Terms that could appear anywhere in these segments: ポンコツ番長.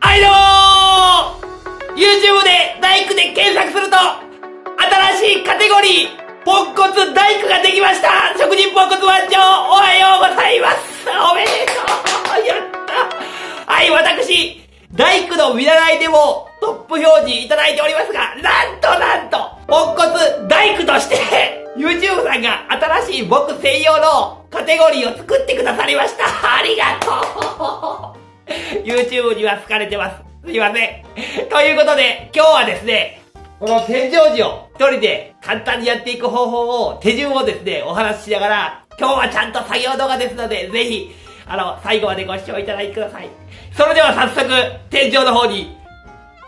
はいどうも YouTube で大工で検索すると新しいカテゴリーポンコツ大工ができました。職人ポンコツ番長おはようございます。おめでとう。やった。はい、私大工の見習いでもトップ表示いただいておりますが、なんとポンコツ大工として YouTube さんが新しい僕専用のカテゴリーを作ってくださりました。ありがとう。YouTube には好かれてます。すいません。ということで、今日はですね、この天井時を一人で簡単にやっていく方法を、手順をですね、お話ししながら、今日はちゃんと作業動画ですので、ぜひ、最後までご視聴いただいてください。それでは早速、天井の方に、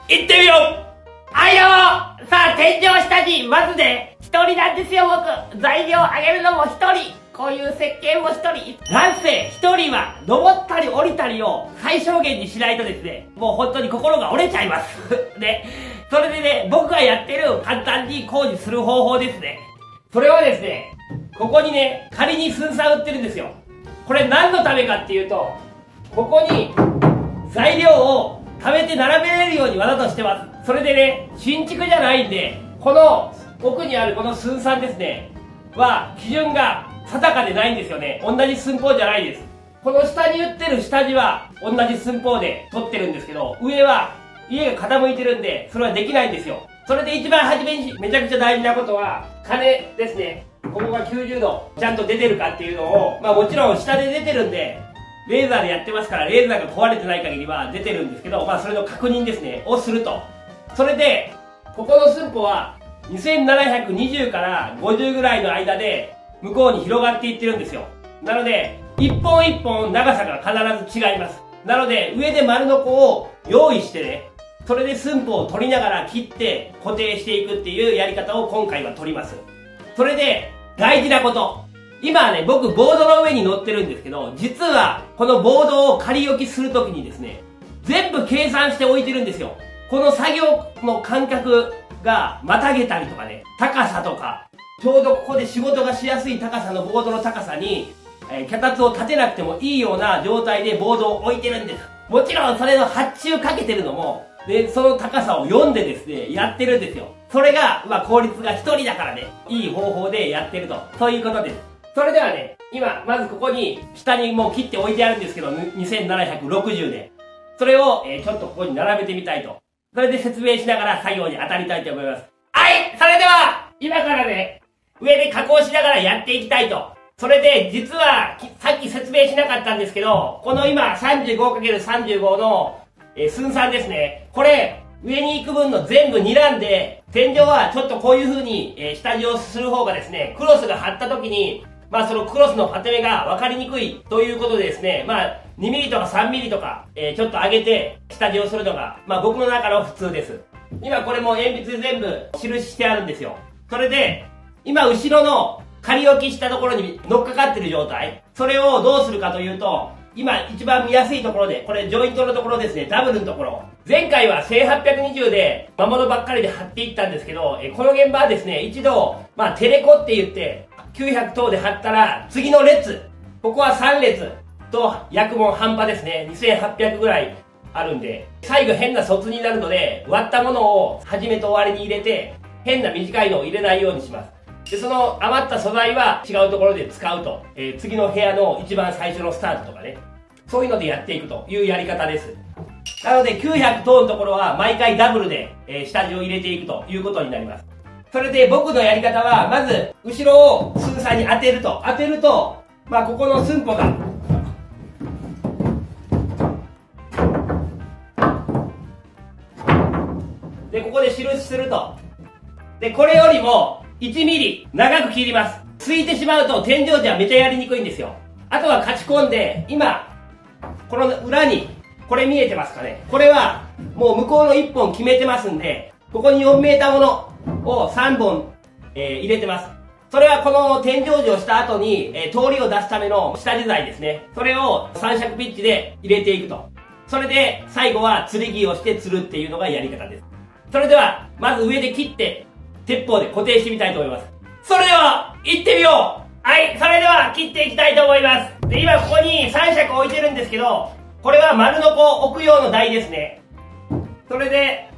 行ってみよう。はいよー、さあ、天井下に、まずね、一人なんですよ、僕。材料を上げるのも一人。こういう設計も一人、なんせ一人は登ったり降りたりを最小限にしないとですね、もう本当に心が折れちゃいます。ね。それでね、僕がやってる簡単に工事する方法ですね。それはですね、ここにね、仮に寸差打ってるんですよ。これ何のためかっていうと、ここに材料を溜めて並べれるようにわざとしてます。それでね、新築じゃないんで、この奥にあるこの寸差ですね、は基準が定かでないんですよね。同じ寸法じゃないです。この下に打ってる下地は同じ寸法で取ってるんですけど、上は家が傾いてるんで、それはできないんですよ。それで一番初めにめちゃくちゃ大事なことは、金ですね。ここが90度、ちゃんと出てるかっていうのを、まあもちろん下で出てるんで、レーザーでやってますから、レーザーが壊れてない限りは出てるんですけど、まあそれの確認ですね、をすると。それで、ここの寸法は2720から50ぐらいの間で、向こうに広がっていってるんですよ。なので、一本一本長さが必ず違います。なので、上で丸のこを用意してね、それで寸法を取りながら切って固定していくっていうやり方を今回は取ります。それで、大事なこと。今はね、僕ボードの上に乗ってるんですけど、実はこのボードを仮置きするときにですね、全部計算して置いてるんですよ。この作業の間隔がまたげたりとかね、高さとか、ちょうどここで仕事がしやすい高さのボードの高さに、脚立を立てなくてもいいような状態でボードを置いてるんです。もちろんそれの発注かけてるのも、で、その高さを読んでですね、やってるんですよ。それが、まあ効率が一人だからね、いい方法でやってると。そういうことです。それではね、今、まずここに、下にもう切って置いてあるんですけど、2760で。それを、ちょっとここに並べてみたいと。それで説明しながら作業に当たりたいと思います。はい、それでは、今からね、上で加工しながらやっていきたいと。それで、実は、さっき説明しなかったんですけど、この今、35×35 の、寸3ですね。これ、上に行く分の全部2段で、天井はちょっとこういう風に、下地をする方がですね、クロスが張った時に、まあそのクロスの縦目が分かりにくいということでですね、まあ2ミリとか3ミリとか、ちょっと上げて、下地をするのが、まあ僕の中の普通です。今これも鉛筆で全部印してあるんですよ。それで、今、後ろの仮置きしたところに乗っかかってる状態。それをどうするかというと、今一番見やすいところで、これジョイントのところですね、ダブルのところ。前回は1820で魔物ばっかりで貼っていったんですけど、この現場はですね、一度、まあテレコって言って、900等で貼ったら、次の列、ここは3列と、約も半端ですね、2800ぐらいあるんで、最後変な卒になるので、割ったものを始めと終わりに入れて、変な短いのを入れないようにします。で、その余った素材は違うところで使うと。次の部屋の一番最初のスタートとかね。そういうのでやっていくというやり方です。なので、900等のところは毎回ダブルで、下地を入れていくということになります。それで僕のやり方は、まず、後ろを寸差に当てると。当てると、まあ、ここの寸法が、で、ここで印すると。で、これよりも、1ミリ長く切ります。ついてしまうと天井じゃめちゃやりにくいんですよ。あとは勝ち込んで、今、この裏に、これ見えてますかね。これは、もう向こうの1本決めてますんで、ここに4メーターものを3本、入れてます。それはこの天井時をした後に、通りを出すための下地材ですね。それを3尺ピッチで入れていくと。それで、最後は吊り木をして吊るっていうのがやり方です。それでは、まず上で切って、鉄砲で固定してみたいと思います。それでは、行ってみよう。はい、それでは切っていきたいと思います。で、今ここに3尺置いてるんですけど、ここれは丸のこを置く用の台ですね。それで、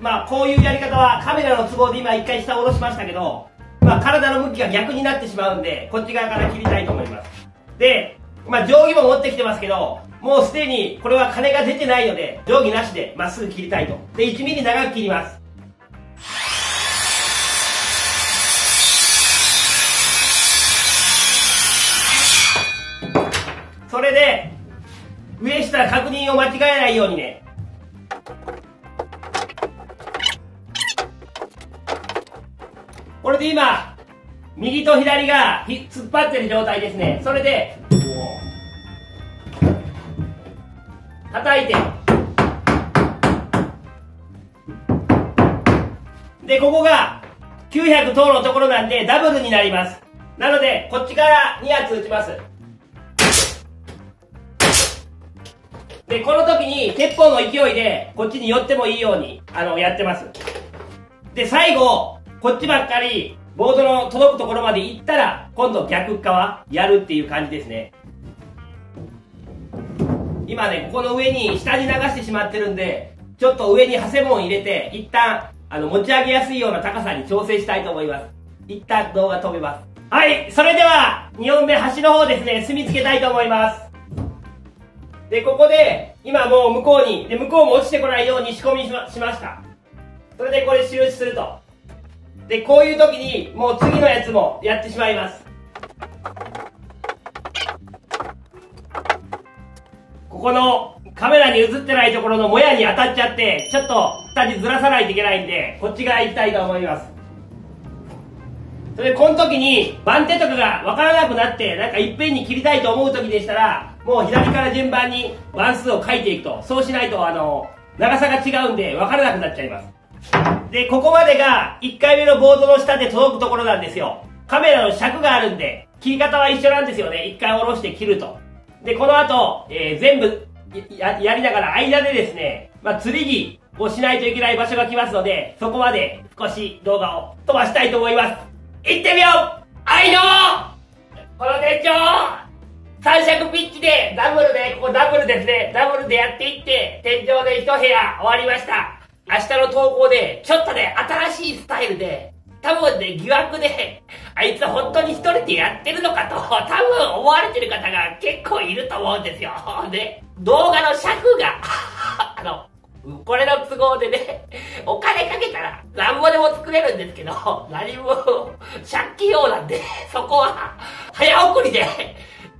まあこういうやり方はカメラの都合で今一回下を下ろしましたけど、まあ体の向きが逆になってしまうんで、こっち側から切りたいと思います。で、まあ定規も持ってきてますけど、もうすでにこれは金が出てないので、定規なしでまっすぐ切りたいと。で、1ミリ長く切ります。それで、上下確認を間違えないようにね。これで今、右と左が突っ張ってる状態ですね。それで、叩いて。で、ここが900等のところなんでダブルになります。なので、こっちから2発打ちます。で、この時に鉄砲の勢いでこっちに寄ってもいいようにやってます。で、最後、こっちばっかりボードの届くところまで行ったら、今度逆側やるっていう感じですね。今ね、ここの上に下に流してしまってるんで、ちょっと上にハセモン入れて、一旦持ち上げやすいような高さに調整したいと思います。一旦動画止めます。はい、それでは2本目端の方ですね、墨付けたいと思います。で、ここで、今もう向こうに、で、向こうも落ちてこないように仕込みしました。それでこれ収支すると。で、こういう時に、もう次のやつもやってしまいます。ここのカメラに映ってないところのもやに当たっちゃって、ちょっと形ずらさないといけないんで、こっち側行きたいと思います。それで、この時に番手とかがわからなくなって、なんかいっぺんに切りたいと思う時でしたら、もう左から順番に番数を書いていくと。そうしないと、長さが違うんで分からなくなっちゃいます。で、ここまでが1回目のボードの下で届くところなんですよ。カメラの尺があるんで、切り方は一緒なんですよね。1回下ろして切ると。で、この後、全部やりながら間でですね、まあ、釣り木をしないといけない場所が来ますので、そこまで少し動画を飛ばしたいと思います。行ってみよう！はい、どうも！この店長！三尺ピッチで、ダブルで、ここダブルですね。ダブルでやっていって、天井で一部屋終わりました。明日の投稿で、ちょっとね、新しいスタイルで、多分ね、疑惑で、あいつは本当に一人でやってるのかと、多分思われてる方が結構いると思うんですよ。ね、動画の尺が、これの都合でね、お金かけたら何ぼでも作れるんですけど、何も借金用なんで、そこは早送りで、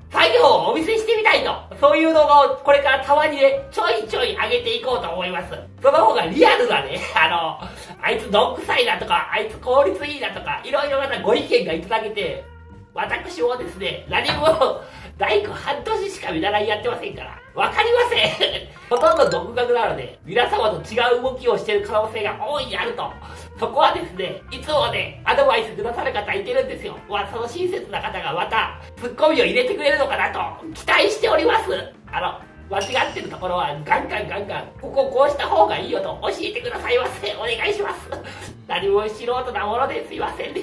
作業をお見せしてみたいと。そういう動画をこれからたまにね、ちょいちょい上げていこうと思います。その方がリアルなね、あいつどんくさいなとか、あいつ効率いいなとか、いろいろまたご意見がいただけて、私もですね、何も、大工半年しか見習いやってませんから、わかりません。ほとんど独学なので、皆様と違う動きをしてる可能性が大いにあると。そこはですね、いつもね、アドバイスくださる方いてるんですよ。その親切な方がまた、ツッコミを入れてくれるのかなと、期待しております。間違ってるところは、ガンガン、こうした方がいいよと、教えてくださいませ。お願いします。何も素人なものですいませんね。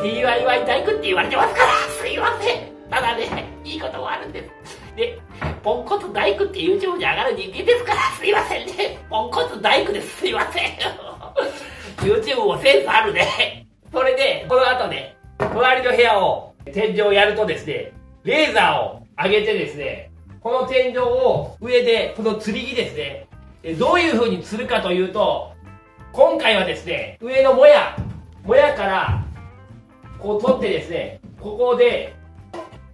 DIY 大工って言われてますから、すいません。ただね、いいこともあるんです。で、ポンコツ大工って YouTube で上がる人間ですから、すいませんね。ポンコツ大工です。すいません。YouTube もセンスあるね。それで、この後ね、隣の部屋を、天井をやるとですね、レーザーを上げてですね、この天井を上で、この釣り木ですね、どういう風に釣るかというと、今回はですね、上のもやから、こう取ってですね、ここで、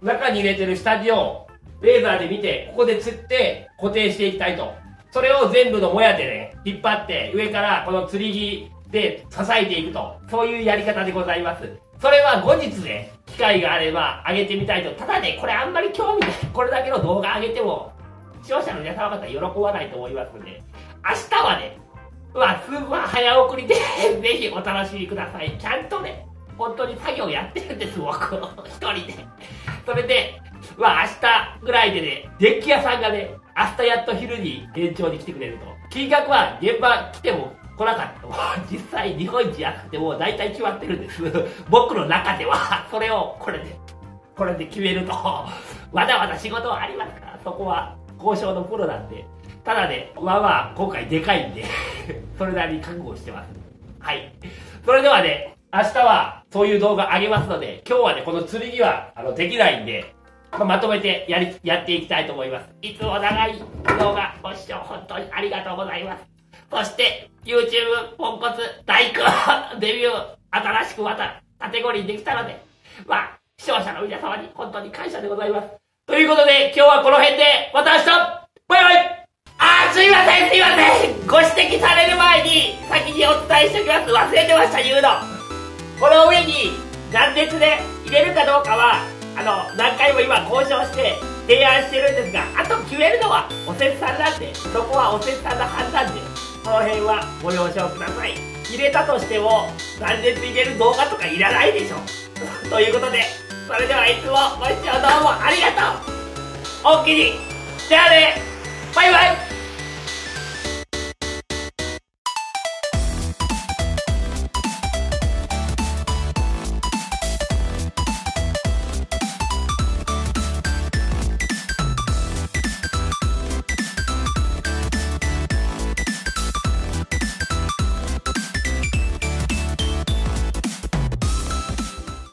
中に入れてる下地をレーザーで見て、ここで釣って固定していきたいと。それを全部のもやでね、引っ張って上からこの釣り木で支えていくと。そういうやり方でございます。それは後日ね、機会があれば上げてみたいと。ただね、これあんまり興味ない。これだけの動画上げても、視聴者の皆様方喜ばないと思いますので、明日はね、スーパー早送りで、ぜひお楽しみください。ちゃんとね、本当に作業やってるんです、僕。一人で。それで、明日ぐらいでね、デッキ屋さんがね、明日やっと昼に延長に来てくれると。金額は現場来ても来なかった。実際日本一安くてもう大体決まってるんです。僕の中では、それをこれで決めると。まだまだ仕事はありますから、そこは交渉のプロなんで、ただね、まあまあ今回でかいんで、それなりに覚悟してます。はい。それではね、明日はそういう動画あげますので、今日はね、この釣りにはできないんで、まとめてやっていきたいと思います。いつも長い動画ご視聴本当にありがとうございます。そして、YouTube ポンコツ大工デビュー、新しくまたカテゴリーできたので、まあ、視聴者の皆様に本当に感謝でございます。ということで、今日はこの辺で、また明日バイバイ。すいませんご指摘される前に、先にお伝えしておきます。忘れてました、言うの。この上に、断熱で入れるかどうかは、何回も今交渉して提案してるんですが、あと決めるのはおせつさんなんで、そこはおせつさんの判断で、その辺はご了承ください。入れたとしても、断熱入れる動画とかいらないでしょ。ということで、それではいつもご視聴どうもありがとう。おおきに。じゃあね。バイバイ。